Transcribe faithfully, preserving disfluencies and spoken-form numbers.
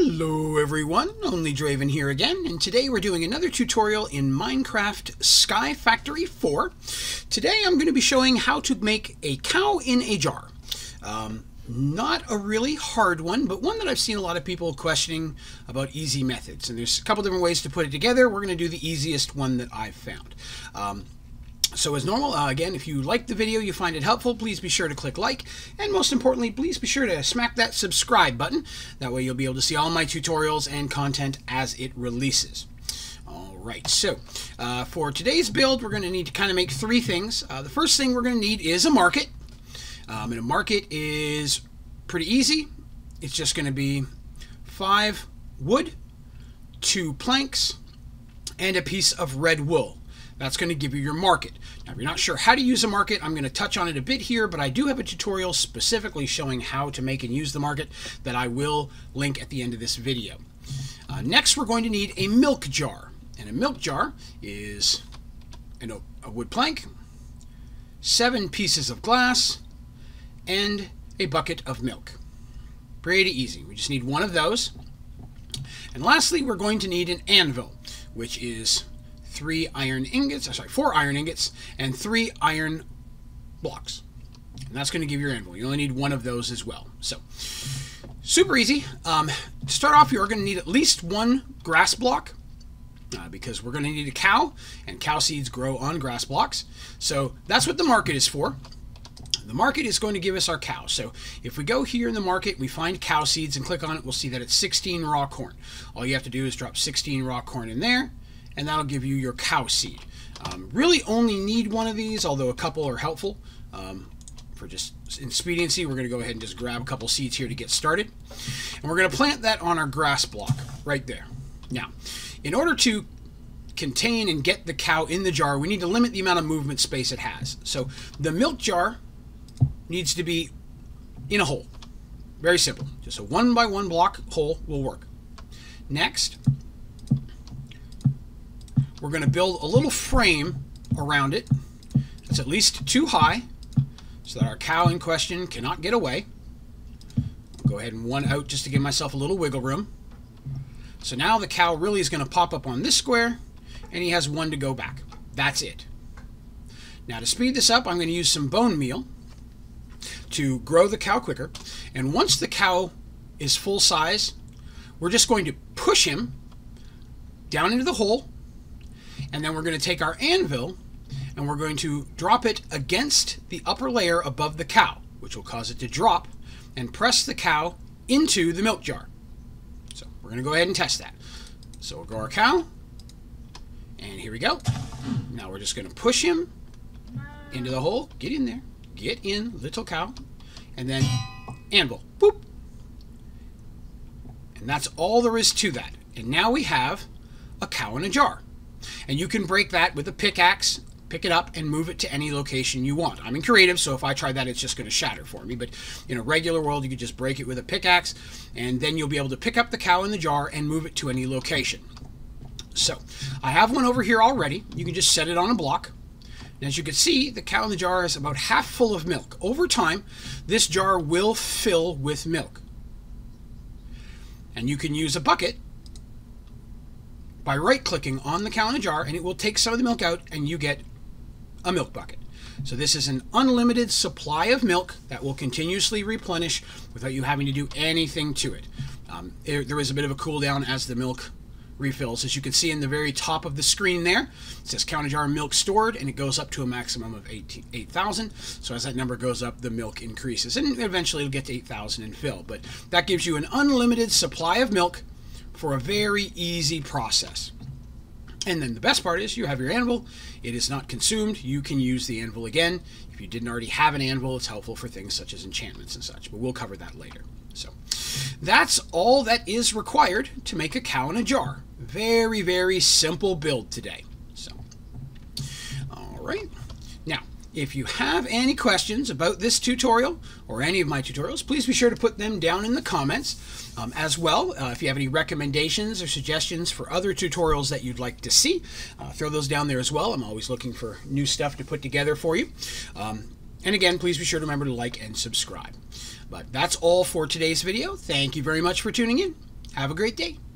Hello everyone, OnlyDraven here again, and today we're doing another tutorial in Minecraft Sky Factory four. Today I'm going to be showing how to make a cow in a jar. Um, not a really hard one, but one that I've seen a lot of people questioning about easy methods. And there's a couple different ways to put it together. We're going to do the easiest one that I've found. Um, So as normal, uh, again, if you like the video, you find it helpful, please be sure to click like, and most importantly, please be sure to smack that subscribe button. That way you'll be able to see all my tutorials and content as it releases. Alright, so uh, for today's build, we're going to need to kind of make three things. Uh, the first thing we're going to need is a market. Um, and a market is pretty easy. It's just going to be five wood, two planks, and a piece of red wool. That's going to give you your market. Now, if you're not sure how to use a market, I'm going to touch on it a bit here, but I do have a tutorial specifically showing how to make and use the market that I will link at the end of this video. Uh, next, we're going to need a milk jar. And a milk jar is an, a wood plank, seven pieces of glass, and a bucket of milk. Pretty easy. We just need one of those. And lastly, we're going to need an anvil, which is three iron ingots, sorry, four iron ingots, and three iron blocks. And that's going to give you your anvil. You only need one of those as well. So, super easy. Um, to start off, you're going to need at least one grass block, uh, because we're going to need a cow, and cow seeds grow on grass blocks. So, that's what the market is for. The market is going to give us our cow. So, if we go here in the market, we find cow seeds, and click on it, we'll see that it's sixteen raw corn. All you have to do is drop sixteen raw corn in there, and that'll give you your cow seed. Um, really only need one of these, although a couple are helpful. Um, for just expediency, we're going to go ahead and just grab a couple seeds here to get started. And we're going to plant that on our grass block right there. Now, in order to contain and get the cow in the jar, we need to limit the amount of movement space it has. So the milk jar needs to be in a hole. Very simple. Just a one by one block hole will work. Next, we're going to build a little frame around it that's at least two high so that our cow in question cannot get away. I'll go ahead and one out just to give myself a little wiggle room. So now the cow really is going to pop up on this square, and he has one to go back. That's it. Now to speed this up, I'm going to use some bone meal to grow the cow quicker. And once the cow is full size, we're just going to push him down into the hole. And then we're going to take our anvil and we're going to drop it against the upper layer above the cow, which will cause it to drop, and press the cow into the milk jar. So we're going to go ahead and test that. So we'll grow our cow. And here we go. Now we're just going to push him into the hole. Get in there. Get in, little cow. And then anvil. Boop. And that's all there is to that. And now we have a cow in a jar. And you can break that with a pickaxe, pick it up, and move it to any location you want. I'm in creative, so if I try that, it's just going to shatter for me. But in a regular world, you could just break it with a pickaxe, and then you'll be able to pick up the cow in the jar and move it to any location. So I have one over here already. You can just set it on a block. And as you can see, the cow in the jar is about half full of milk. Over time, this jar will fill with milk. And you can use a bucket by right-clicking on the cow in a jar, and it will take some of the milk out, and you get a milk bucket. So this is an unlimited supply of milk that will continuously replenish without you having to do anything to it. Um, it there is a bit of a cool down as the milk refills. As you can see in the very top of the screen there, it says cow in a jar milk stored, and it goes up to a maximum of eight thousand. So as that number goes up, the milk increases, and eventually it'll get to eight thousand and fill. But that gives you an unlimited supply of milk for a very easy process. And then the best part is you have your anvil. It is not consumed. You can use the anvil again. If you didn't already have an anvil, it's helpful for things such as enchantments and such, but we'll cover that later. So that's all that is required to make a cow in a jar. Very, very simple build today. So, all right. Now, if you have any questions about this tutorial or any of my tutorials, please be sure to put them down in the comments. Um, as well, uh, if you have any recommendations or suggestions for other tutorials that you'd like to see, uh, throw those down there as well. I'm always looking for new stuff to put together for you. Um, and again, please be sure to remember to like and subscribe. But that's all for today's video. Thank you very much for tuning in. Have a great day.